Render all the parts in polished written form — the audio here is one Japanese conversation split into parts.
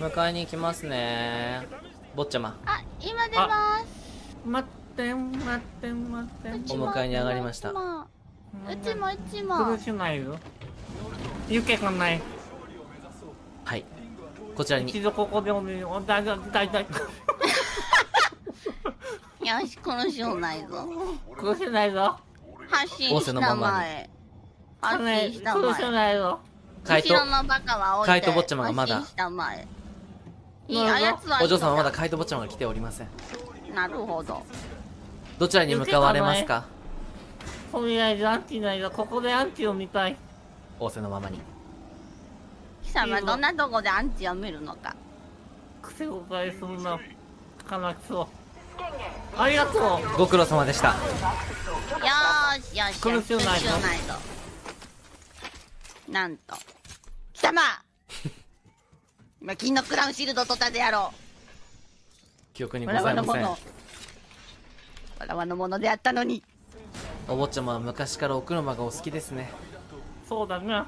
迎えに行きますね、坊ちゃま。あ、今出ます。待って待って待って。お迎えに上がりました。うちもうちも苦しないよ。ゆけがない。はい、こちらに一度ここでお願い。だいだいだいだい。よし、殺しようないぞ。殺しないぞ。発信したまえ。発信したまえ。殺しないぞ。カイト、カイト坊ちゃまがまだ。お嬢様はまだカイト坊ちゃまが来ておりません。なるほど。どちらに向かわれますか。とりあえずアンティないぞ。ここでアンティを見たい。仰せのままに。貴様、どんなとこでアンチを見るのか。癖を変えそうな悲しそう。ありがとう。ご苦労様でした。よーしよし。苦しゅうないぞ。なんと貴様、今金のクラウンシールド取ったであろう。記憶にございません。わらわのものであったのに。お坊ちゃまは昔からお車がお好きですね。そうだな。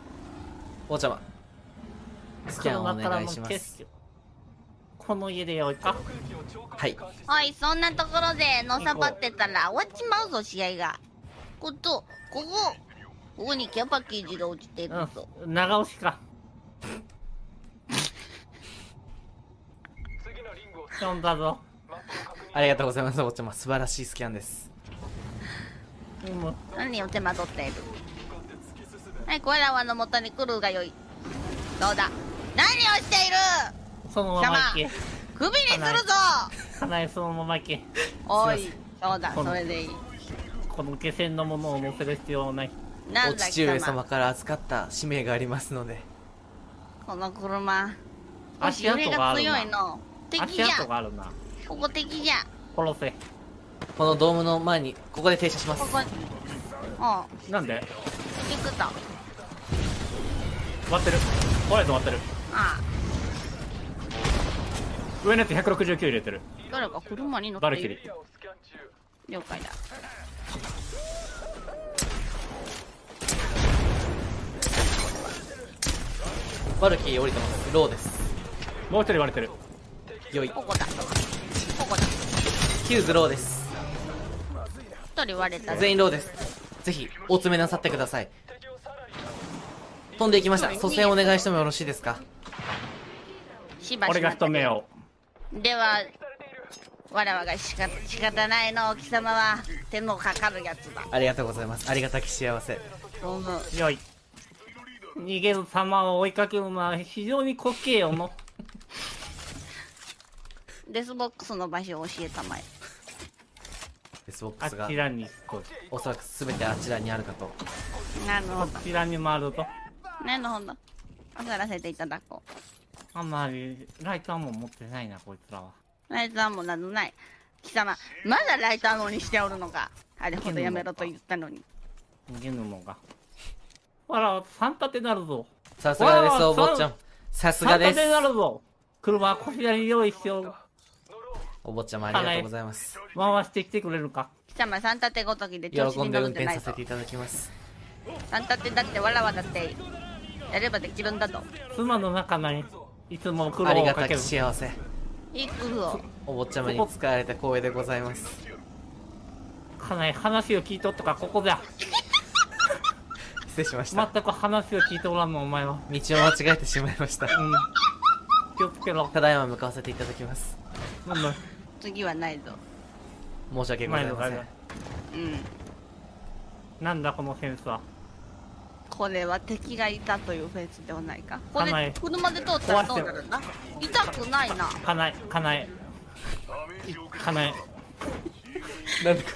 おちゃま、スキャンをお願いします。この家で置いた。はい。はい、そんなところでのさばってたら終わっちまうぞ、試合が。ここにキャパケージが落ちてるぞ。長押しか。読んだぞ。ありがとうございます、おちゃま。素晴らしいスキャンです。何を手間取っている。はい、これらはのもとに来るがよい。どうだ。何をしている。そのまま行け。クビにするぞ。かなえ、そのまま行け。おい、そうだ、それでいい。この下船のものを乗せる必要はない。お父上様から預かった使命がありますので。この車。足跡があるな。足跡があるな。ここ敵じゃ。殺せ。このドームの前に、ここで停車します。なんで。行くと。止まってる。怖い、止まってる。ああ、上のやつ169入れてる。誰か車に乗っている。了解だ。バルキー降りてます。ローです。もう一人割れてる。よい、ここだここだ。ヒューズローです。一人割れた。全員ローです。ぜひお詰めなさってください。飛んでいきました。蘇生お願いしてもよろしいですか。俺が仕留めよう。ではわらわが仕方ないの。貴様は手のかかるやつだ。ありがとうございます。ありがたき幸せ。よい。逃げる様を追いかけるのは非常に滑稽よの。デスボックスの場所を教えたまえ。デスボックスがあちらに、おそらく全てあちらにあるかと。なるほど。こちらに回ると。なるほど。上がらせていただこう。あんまりライターも持ってないな、こいつらは。ライターもなどない。貴様、まだライターのにしておるのか。あれほどやめろと言ったのに。逃げぬのが。わら、三立てなるぞ。さすがです、お坊ちゃん。さすがです。三立てなるぞ。車はこちらに用意しておる。お坊ちゃま、ありがとうございます。回してきてくれるか。貴様、三立てごときで調子に乗るんじゃないぞ。喜んで運転させていただきます。三立てだって、わらわだって。やればできるんだと。妻の仲間にいつも苦労をかける。ありがたき幸せ。行くぞ。お坊ちゃまに仕えられて光栄でございます。かなり話を聞いとったか、ここじゃ。失礼しました。全く話を聞いておらんの、お前は。道を間違えてしまいました。うん、気をつけろ。ただいま向かわせていただきます。なんだ。次はないぞ。申し訳ございません。うん。なんだこのフェンスは。これは敵がいたというフェンスではないか。これ車で通ったらどうなるんだ。痛くないな。かなえ、かなえ、かなえ。なんでか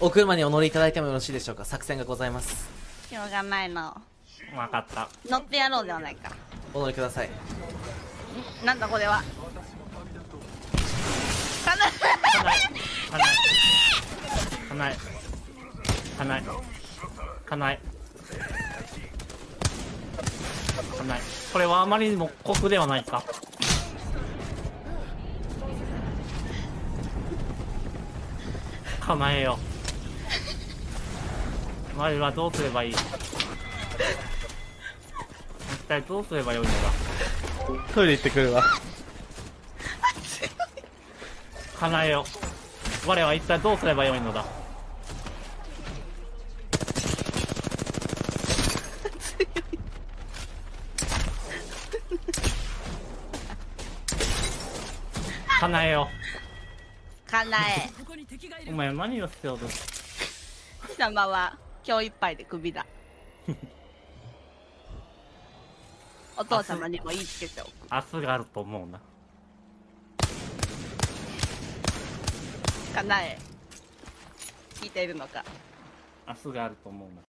お車にお乗りいただいてもよろしいでしょうか。作戦がございます。しょうがないの。分かった。乗ってやろうではないか。お乗りください。なんだこれは。かなえ、かなえ、かない、かない、かない。これはあまりにも酷ではないか。かなえよ。お前はどうすればいい。体どうすればよいのだ。トイレ行ってくるわ。叶えよ。我は一体どうすればよいのだ。叶えよ。叶え。お前何をしておる。貴様は今日いっぱいでクビだ。お父様にも言いつけておく。明日があると思うな。叶え、聞いているのか。明日があると思うな。